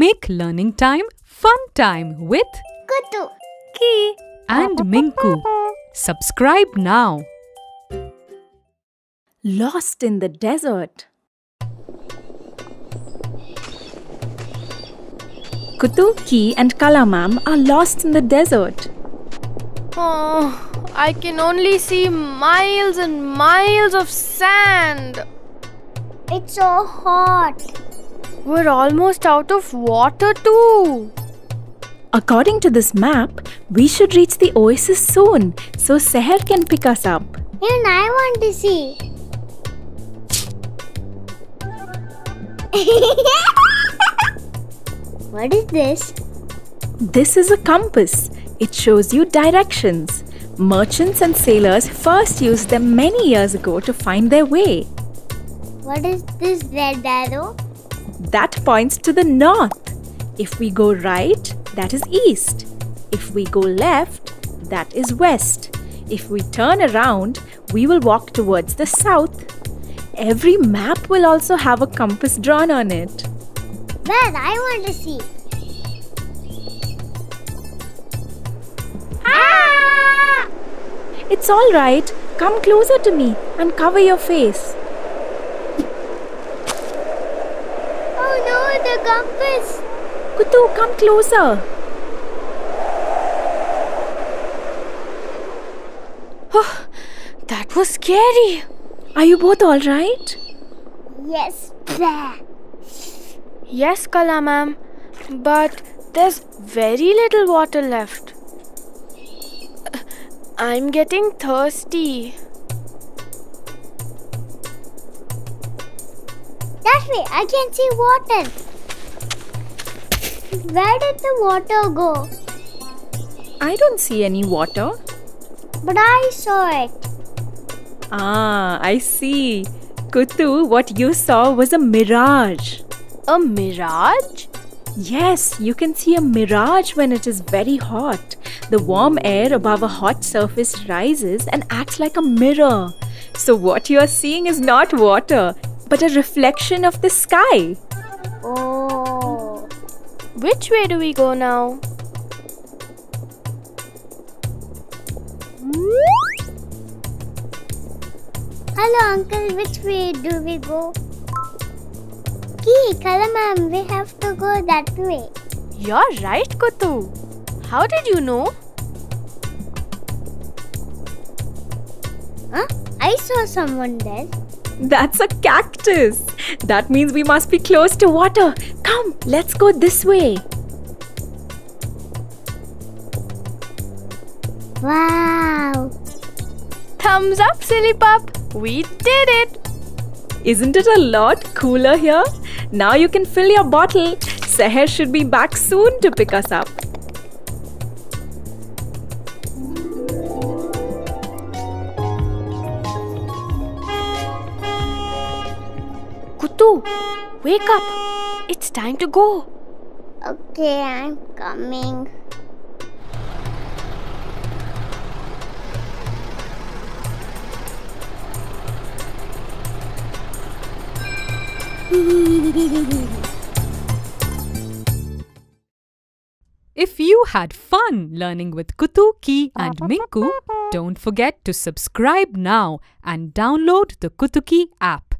Make learning time fun time with Kutuki and Minku. Subscribe now. Lost in the desert. Kutuki and Kala ma'am are lost in the desert. Oh, I can only see miles and miles of sand. It's so hot. We're almost out of water too. According to this map, we should reach the oasis soon, so Seher can pick us up. And I want to see. What is this? This is a compass. It shows you directions. Merchants and sailors first used them many years ago to find their way. What is this red arrow? That points to the north. If we go right, that is east. If we go left, that is west. If we turn around, we will walk towards the south. Every map will also have a compass drawn on it. Well, I want to see. Ah! It's all right. Come closer to me and cover your face. Oh no, the compass! Kutu, come closer. Oh, that was scary. Are you both all right? Yes, Claire. Yes, Kala ma'am. But there's very little water left. I'm getting thirsty. That way, I can see water. Where did the water go? I don't see any water. But I saw it. Ah, I see. Kutu, what you saw was a mirage. A mirage? Yes, you can see a mirage when it is very hot. The warm air above a hot surface rises and acts like a mirror. So what you are seeing is not water, but a reflection of the sky. Oh. Which way do we go now? Hello uncle, which way do we go? Ki, Kala ma'am, we have to go that way. You're right, Kutu. How did you know? Huh? I saw someone there. That's a cactus. That means we must be close to water. Come, let's go this way. Wow! Thumbs up, silly pup. We did it. Isn't it a lot cooler here? Now you can fill your bottle. Seher should be back soon to pick us up. Wake up! It's time to go. Okay, I'm coming. If you had fun learning with Kutuki and Minku, don't forget to subscribe now and download the Kutuki app.